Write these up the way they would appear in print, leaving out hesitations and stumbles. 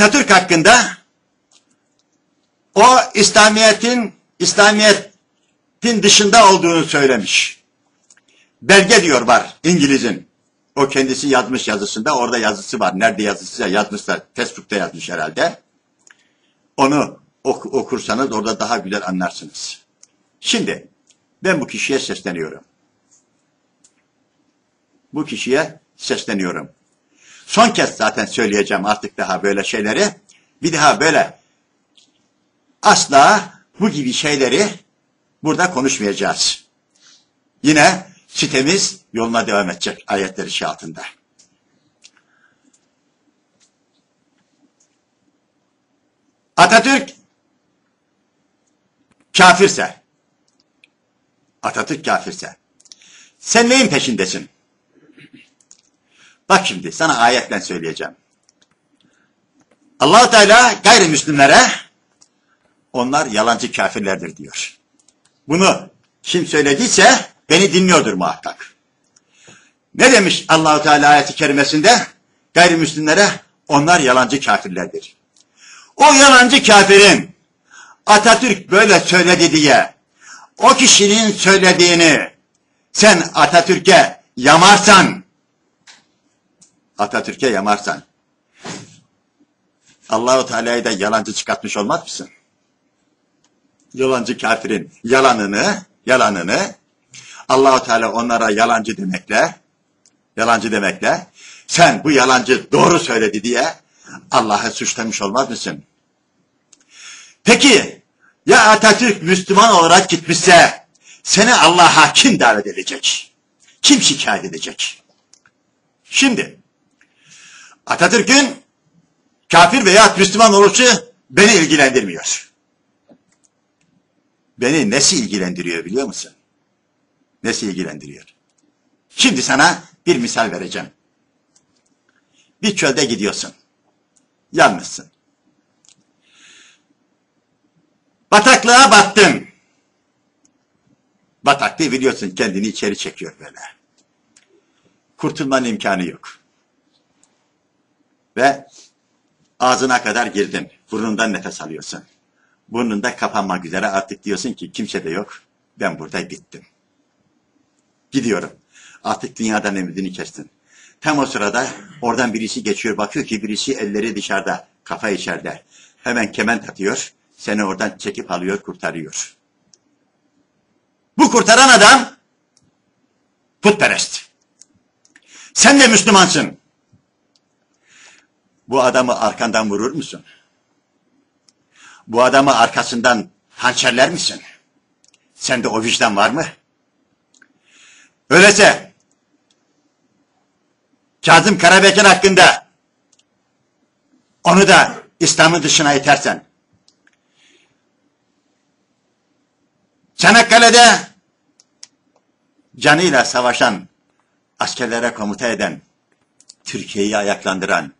Atatürk hakkında o İslamiyet'in dışında olduğunu söylemiş. Belge diyor var İngiliz'in. O kendisi yazmış yazısında. Orada yazısı var. Nerede yazısı yazmışlar. Facebook'ta yazmış herhalde. Onu okursanız orada daha güzel anlarsınız. Şimdi ben bu kişiye sesleniyorum. Bu kişiye sesleniyorum. Son kez zaten söyleyeceğim artık daha böyle şeyleri. Bir daha böyle asla bu gibi şeyleri burada konuşmayacağız. Yine sitemiz yoluna devam edecek ayetler işi altında. Atatürk kafirse, Atatürk kafirse, sen neyin peşindesin? Bak şimdi sana ayetle söyleyeceğim. Allah-u Teala gayrimüslimlere onlar yalancı kafirlerdir diyor. Bunu kim söylediyse beni dinliyordur muhakkak. Ne demiş Allah-u Teala ayeti kerimesinde? Gayrimüslimlere onlar yalancı kafirlerdir. O yalancı kafirin Atatürk böyle söyledi diye o kişinin söylediğini sen Atatürk'e yamarsan, Atatürk'e yamarsan, Allah-u Teala'yı da yalancı çıkartmış olmaz mısın? Yalancı kafirin yalanını Allah-u Teala onlara yalancı demekle sen bu yalancı doğru söyledi diye Allah'ı suçlamış olmaz mısın? Peki ya Atatürk Müslüman olarak gitmişse seni Allah'a kim davet edecek? Kim şikayet edecek? Şimdi Atatürk'ün kafir veya Müslüman oluşu beni ilgilendirmiyor. Beni nesi ilgilendiriyor biliyor musun? Nesi ilgilendiriyor? Şimdi sana bir misal vereceğim. Bir çölde gidiyorsun. Yalnızsın. Bataklığa battın. Bataklığı biliyorsun kendini içeri çekiyor böyle. Kurtulmanın imkanı yok. Ve ağzına kadar girdin. Burnundan nefes alıyorsun. Burnunda kapanmak üzere artık diyorsun ki kimse de yok. Ben burada bittim. Gidiyorum. Artık dünyadan ümidini kestin. Tam o sırada oradan birisi geçiyor. Bakıyor ki birisi elleri dışarıda. Kafa içeride. Hemen kemen takıyor. Seni oradan çekip alıyor, kurtarıyor. Bu kurtaran adam putperest. Sen de Müslümansın. Bu adamı arkandan vurur musun? Bu adamı arkasından hançerler misin? Sende o vicdan var mı? Öyleyse Kazım Karabekir hakkında onu da İslam'ın dışına itersen, Çanakkale'de canıyla savaşan, askerlere komuta eden, Türkiye'yi ayaklandıran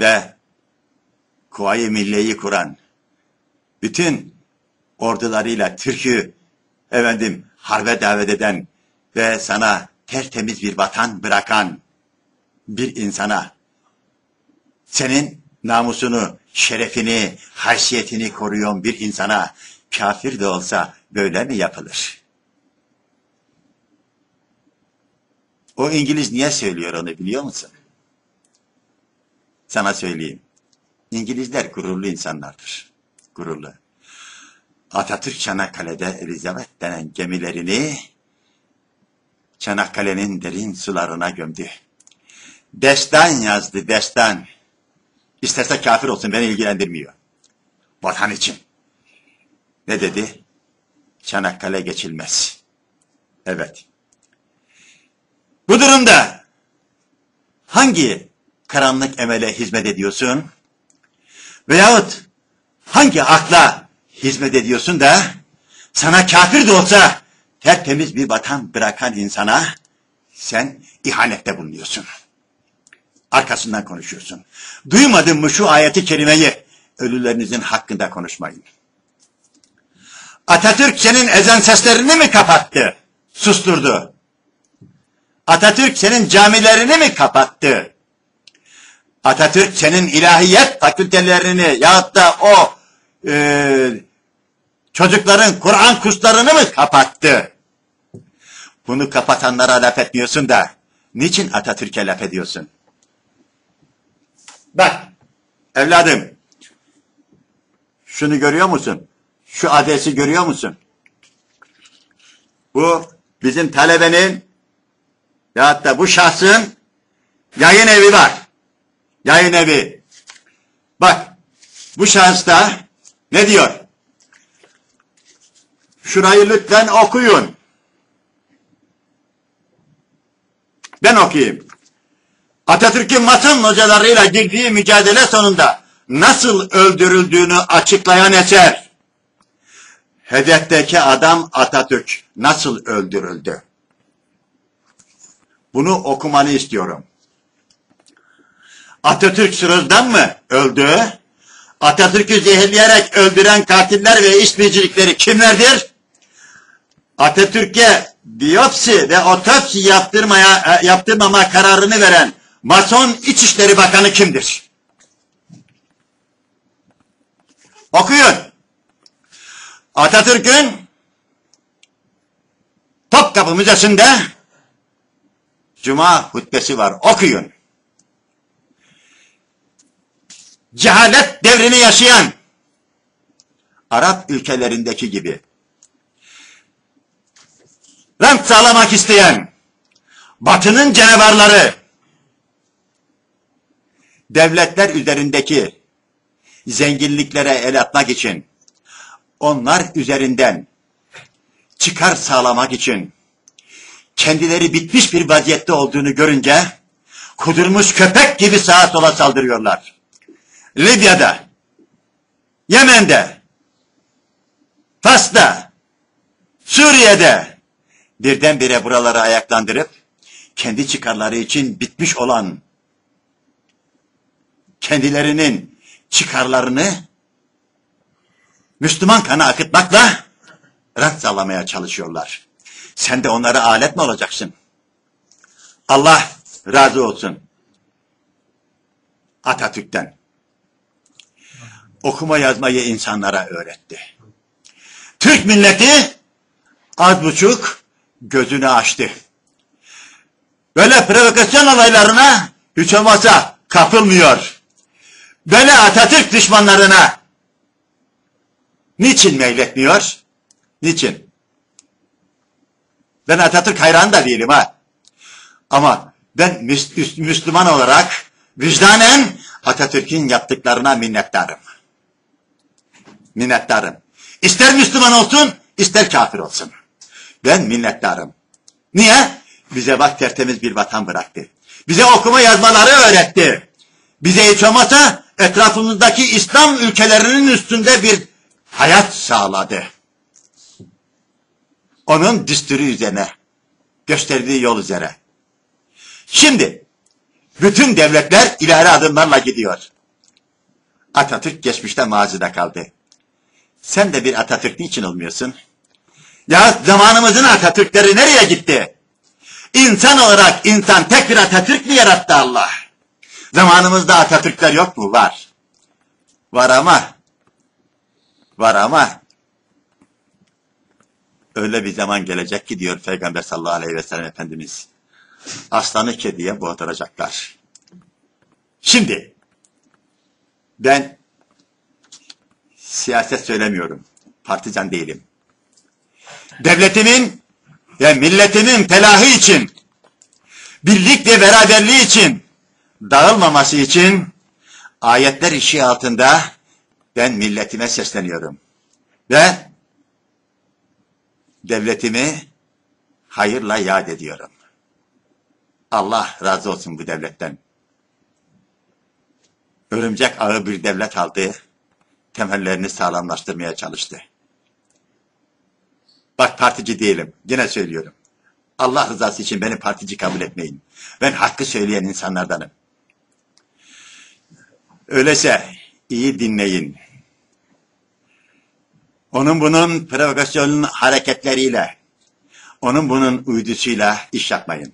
ve Kuvayi Milliye'yi kuran, bütün ordularıyla Türk'ü efendim harbe davet eden ve sana tertemiz bir vatan bırakan bir insana senin namusunu, şerefini, haysiyetini koruyan bir insana kafir de olsa böyle mi yapılır? O İngiliz niye söylüyor onu biliyor musun? Sana söyleyeyim. İngilizler gururlu insanlardır. Gururlu. Atatürk Çanakkale'de Elizabeth denen gemilerini Çanakkale'nin derin sularına gömdü. Destan yazdı, destan. İsterse kafir olsun, beni ilgilendirmiyor. Vatan için. Ne dedi? Çanakkale geçilmez. Evet. Bu durumda hangi karanlık emele hizmet ediyorsun? Veyahut hangi akla hizmet ediyorsun da sana kafir de olsa tertemiz bir vatan bırakan insana sen ihanette bulunuyorsun. Arkasından konuşuyorsun. Duymadın mı şu ayeti kerimeyi? Ölülerinizin hakkında konuşmayın. Atatürk senin ezan seslerini mi kapattı? Susturdu. Atatürk senin camilerini mi kapattı? Atatürk senin ilahiyet fakültelerini yahut da o çocukların Kur'an kurslarını mı kapattı? Bunu kapatanlara laf etmiyorsun da niçin Atatürk'e laf ediyorsun? Bak evladım, şunu görüyor musun? Şu adresi görüyor musun? Bu bizim talebenin yahut da bu şahsın yayın evi var. Yayın evi. Bak bu şahıs da ne diyor? Şurayı lütfen okuyun. Ben okuyayım. Atatürk'ün Mason hocalarıyla girdiği mücadele sonunda nasıl öldürüldüğünü açıklayan eser. Hedefteki adam Atatürk nasıl öldürüldü? Bunu okumanı istiyorum. Atatürk sırıldan mı öldü? Atatürk'ü zehirleyerek öldüren katiller ve işbirlikçileri kimlerdir? Atatürk'e biyopsi ve otopsi yaptırmama kararını veren Mason İçişleri Bakanı kimdir? Okuyun. Atatürk'ün Topkapı Müzesi'nde Cuma hutbesi var. Okuyun. Cehalet devrini yaşayan Arap ülkelerindeki gibi rant sağlamak isteyen Batı'nın canavarları devletler üzerindeki zenginliklere el atmak için, onlar üzerinden çıkar sağlamak için kendileri bitmiş bir vaziyette olduğunu görünce kudurmuş köpek gibi sağa sola saldırıyorlar. Libya'da, Yemen'de, Fas'ta, Suriye'de birdenbire buraları ayaklandırıp kendi çıkarları için bitmiş olan kendilerinin çıkarlarını Müslüman kana akıtmakla rant sağlamaya çalışıyorlar. Sen de onlara alet mi olacaksın? Allah razı olsun Atatürk'ten. Okuma yazmayı insanlara öğretti. Türk milleti az buçuk gözünü açtı. Böyle provokasyon olaylarına hiç olmazsa kapılmıyor. Böyle Atatürk düşmanlarına niçin meyletmiyor? Niçin? Ben Atatürk hayranı da değilim ha. Ama ben Müslüman olarak vicdanen Atatürk'ün yaptıklarına minnettarım. Minnettarım. İster Müslüman olsun, ister kafir olsun. Ben minnettarım. Niye? Bize bak tertemiz bir vatan bıraktı. Bize okuma yazmaları öğretti. Bize hiç olmazsa etrafımızdaki İslam ülkelerinin üstünde bir hayat sağladı. Onun düsturu üzerine, gösterdiği yol üzere. Şimdi, bütün devletler ileri adımlarla gidiyor. Atatürk geçmişte mazide kaldı. Sen de bir Atatürk niçin olmuyorsun? Ya zamanımızın Atatürkleri nereye gitti? İnsan olarak insan tek bir Atatürk mi yarattı Allah? Zamanımızda Atatürkler yok mu? Var. Var ama. Var ama. Öyle bir zaman gelecek ki diyor Peygamber sallallahu aleyhi ve sellem Efendimiz. Aslanı kediye boğduracaklar. Şimdi. Ben siyaset söylemiyorum. Partizan değilim. Devletimin ve milletimin felahı için, birlik ve beraberliği için, dağılmaması için ayetler işi altında ben milletime sesleniyorum. Ve devletimi hayırla yad ediyorum. Allah razı olsun bu devletten. Örümcek ağı bir devlet aldı, temellerini sağlamlaştırmaya çalıştı. Bak partici değilim, yine söylüyorum. Allah rızası için beni partici kabul etmeyin. Ben hakkı söyleyen insanlardanım. Öyleyse iyi dinleyin. Onun bunun provokasyonun hareketleriyle, onun bunun uydusuyla iş yapmayın.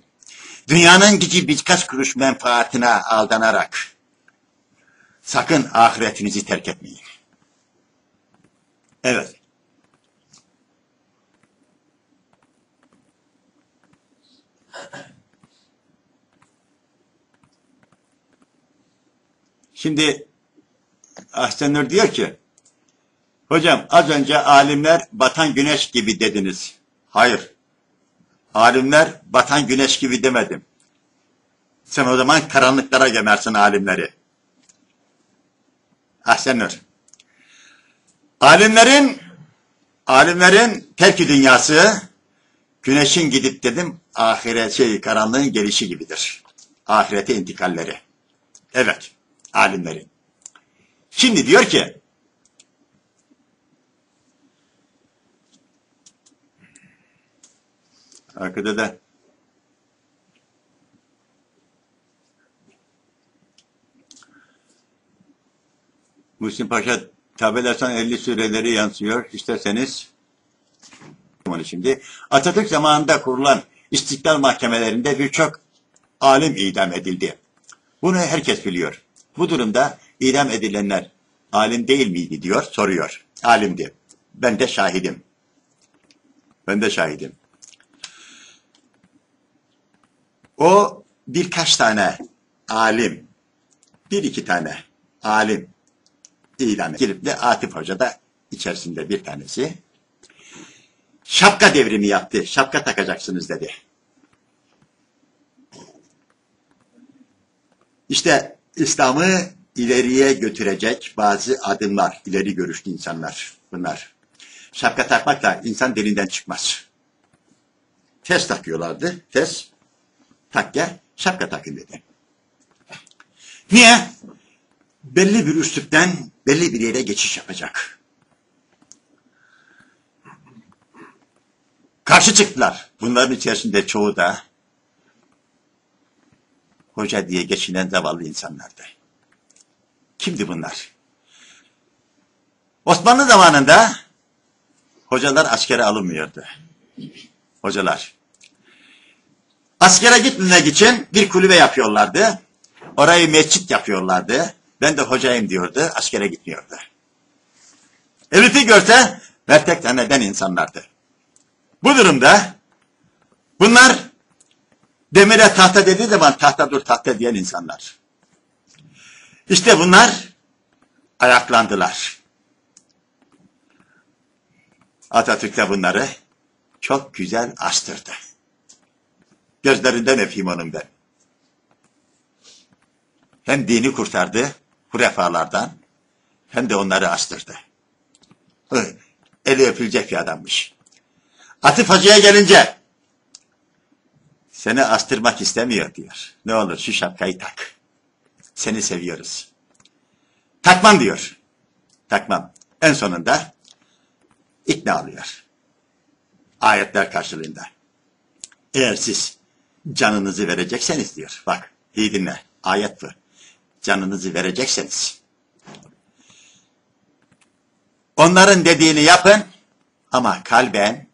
Dünyanın gücü birkaç kuruş menfaatine aldanarak, Sakın ahiretinizi terk etmeyin. Evet. Şimdi Ahsenür diyor ki, hocam az önce alimler batan güneş gibi dediniz. Hayır. Alimler batan güneş gibi demedim. Sen o zaman karanlıklara gömersin alimleri. Ahsenür. Alimlerin terk-i dünyası güneşin gidip dedim ahiret karanlığın gelişi gibidir. Ahirete intikalleri. Evet. Alimlerin. Şimdi diyor ki arkada da Muhsin Paşa tabelasının 50 süreleri yansıyor. İsterseniz şimdi Atatürk zamanında kurulan istiklal mahkemelerinde birçok alim idam edildi. Bunu herkes biliyor. Bu durumda idam edilenler alim değil miydi diyor, soruyor. Alimdi. Ben de şahidim. O birkaç tane alim, bir iki tane alim idam edilip de Atif Hoca da içerisinde bir tanesi. Şapka devrimi yaptı. Şapka takacaksınız dedi. İşte İslam'ı ileriye götürecek bazı adımlar, ileri görüşlü insanlar bunlar. Şapka takmakla insan dilinden çıkmaz. Tez takıyorlardı, tez. Takke, şapka takın dedi. Niye? Belli bir üslupten belli bir yere geçiş yapacak. Karşı çıktılar. Bunların içerisinde çoğu da hoca diye geçinen zavallı insanlardı. Kimdi bunlar? Osmanlı zamanında hocalar askere alınmıyordu. Hocalar. Askere gitmemek için bir kulübe yapıyorlardı. Orayı mescit yapıyorlardı. Ben de hocayım diyordu. Askere gitmiyordu. Elif'i görse mertekten eden insanlardı. Bu durumda bunlar demire tahta dediği zaman tahta dur tahta diyen insanlar. İşte bunlar ayaklandılar. Atatürk de bunları çok güzel astırdı. Gözlerinden öpeyim onun ben. Hem dini kurtardı hurefalardan hem de onları astırdı. Eli öpülecek bir adammış. Atif Hacı'ya gelince seni astırmak istemiyor diyor. Ne olur şu şapkayı tak. Seni seviyoruz. Takmam diyor. Takmam. En sonunda ikna oluyor. Ayetler karşılığında. Eğer siz canınızı verecekseniz diyor. Bak iyi dinle. Ayet bu. Canınızı verecekseniz. Onların dediğini yapın ama kalben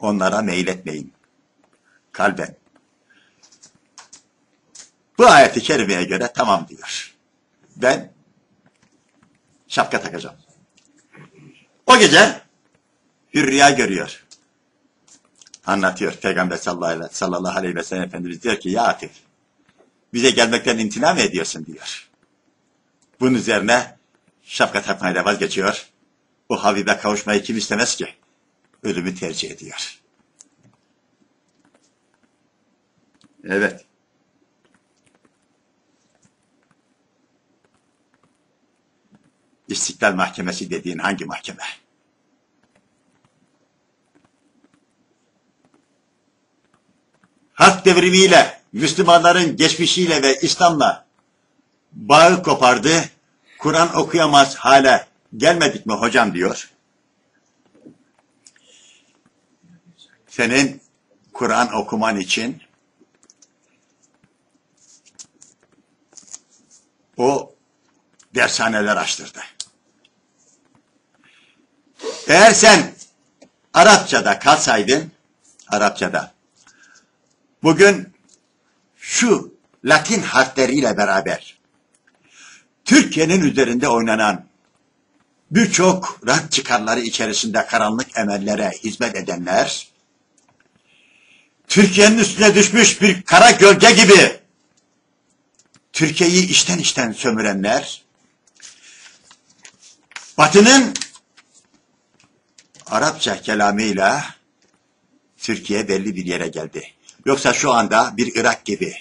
onlara meyletmeyin. Kalben. Bu ayeti kerimeye göre tamam diyor. Ben şapka takacağım. O gece bir rüya görüyor. Anlatıyor Peygamber sallallahu aleyhi ve sellem Efendimiz diyor ki ya Atif bize gelmekten imtina mı ediyorsun diyor. Bunun üzerine şapka takmayla vazgeçiyor. O Habibe kavuşmayı kim istemez ki? Ölümü tercih ediyor. Evet. İstiklal Mahkemesi dediğin hangi mahkeme? Harp devrimiyle, Müslümanların geçmişiyle ve İslam'la bağı kopardı. Kur'an okuyamaz hale gelmedik mi hocam diyor. Senin Kur'an okuman için o dershaneler açtırdı. Eğer sen Arapçada kalsaydın, Arapçada bugün şu Latin harfleriyle beraber Türkiye'nin üzerinde oynanan birçok rant çıkarları içerisinde karanlık emellere hizmet edenler, Türkiye'nin üstüne düşmüş bir kara gölge gibi Türkiye'yi içten içten sömürenler, Batı'nın Arapça kelamıyla Türkiye belli bir yere geldi. Yoksa şu anda bir Irak gibi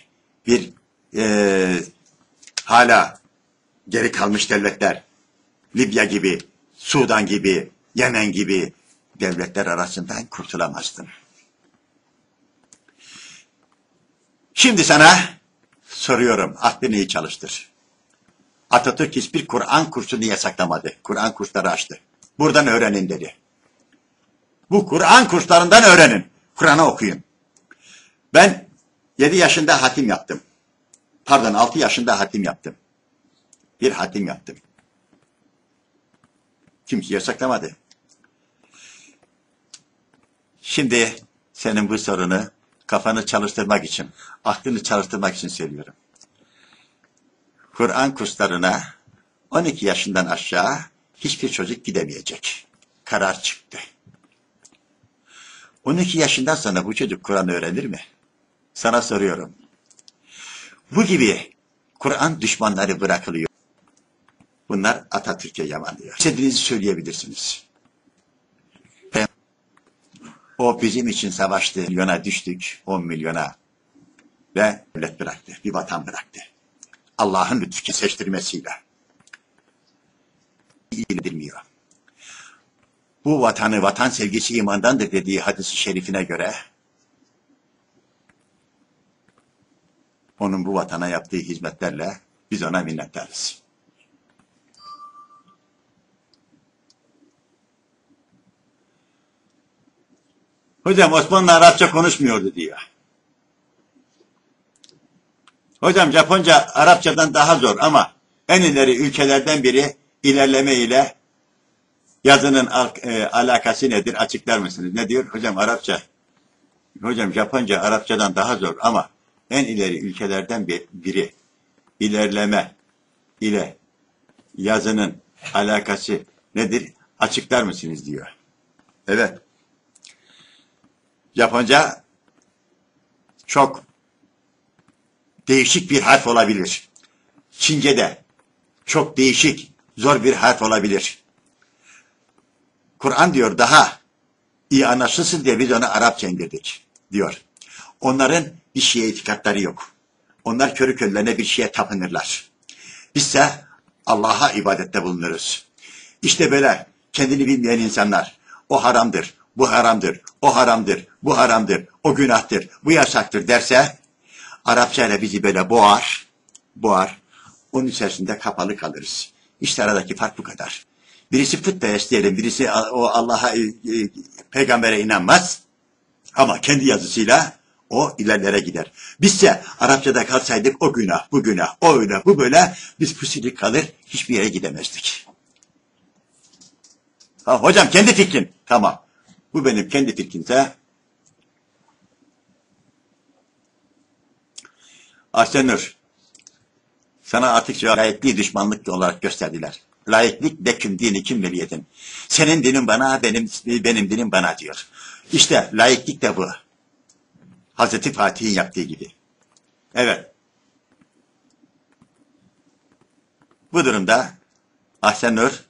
bir hala geri kalmış devletler, Libya gibi, Sudan gibi, Yemen gibi devletler arasından kurtulamazdın. Şimdi sana soruyorum, aklını iyi çalıştır. Atatürk hiçbir Kur'an kursunu yasaklamadı. Kur'an kursları açtı. Buradan öğrenin dedi. Bu Kur'an kurslarından öğrenin. Kur'an'ı okuyun. Ben 7 yaşında hatim yaptım. Pardon, 6 yaşında hatim yaptım. Bir hatim yaptım. Kimse yasaklamadı. Şimdi senin bu sorunu kafanı çalıştırmak için, aklını çalıştırmak için söylüyorum. Kur'an kurslarına 12 yaşından aşağı hiçbir çocuk gidemeyecek. Karar çıktı. 12 yaşından sonra bu çocuk Kur'an öğrenir mi? Sana soruyorum. Bu gibi Kur'an düşmanları bırakılıyor. Bunlar Atatürk'e yamanlıyor. İstediğinizi söyleyebilirsiniz. O bizim için savaştı. Milyona düştük. 10 milyona. Ve devlet bıraktı. Bir vatan bıraktı. Allah'ın lütfu seçtirmesiyle. İyilendirmiyor. Bu vatanı, vatan sevgisi imandandır dediği hadis-i şerifine göre onun bu vatana yaptığı hizmetlerle biz ona minnettarız. Hocam Osmanlı Arapça konuşmuyordu diyor. Hocam Japonca Arapçadan daha zor ama en ileri ülkelerden biri ilerleme ile yazının alakası nedir? Açıklar mısınız? Ne diyor? Hocam Arapça. Hocam Japonca Arapçadan daha zor ama en ileri ülkelerden biri ilerleme ile yazının alakası nedir? Açıklar mısınız? Diyor. Evet. Japonca çok değişik bir harf olabilir. Çince'de çok değişik, zor bir harf olabilir. Kur'an diyor daha iyi anlaşılsın diye biz ona Arapça indirdik diyor. Onların bir şeye itikatları yok. Onlar körü körülerine bir şeye tapınırlar. Bizse Allah'a ibadette bulunuruz. İşte böyle kendini bilmeyen insanlar o haramdır, bu haramdır, o haramdır, bu haramdır, o günahtır, bu yasaktır derse Arapça ile bizi böyle boğar, onun içerisinde kapalı kalırız. İşte aradaki fark bu kadar. Birisi putperest diyelim, birisi o Allah'a, peygambere inanmaz ama kendi yazısıyla o ilerlere gider. Bizse Arapçada kalsaydık o günah, bu günah, o öyle, bu böyle biz pusilik kalır, hiçbir yere gidemezdik. Ha, hocam kendi fikrin, tamam. Bu benim kendi fikrimse. Ahsenür, sana artık laikliği düşmanlık olarak gösterdiler. Laiklik leküm dini kim veliyedin. Senin dinin bana, benim dinim bana diyor. İşte laiklik de bu. Hazreti Fatih'in yaptığı gibi. Evet. Bu durumda Ahsenür,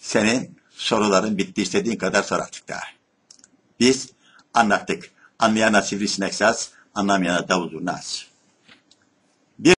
senin soruların bitti, istediğin kadar sor artık daha. Biz anlattık. Anlayana sivrisinek saz, anlamayana davul zurna az.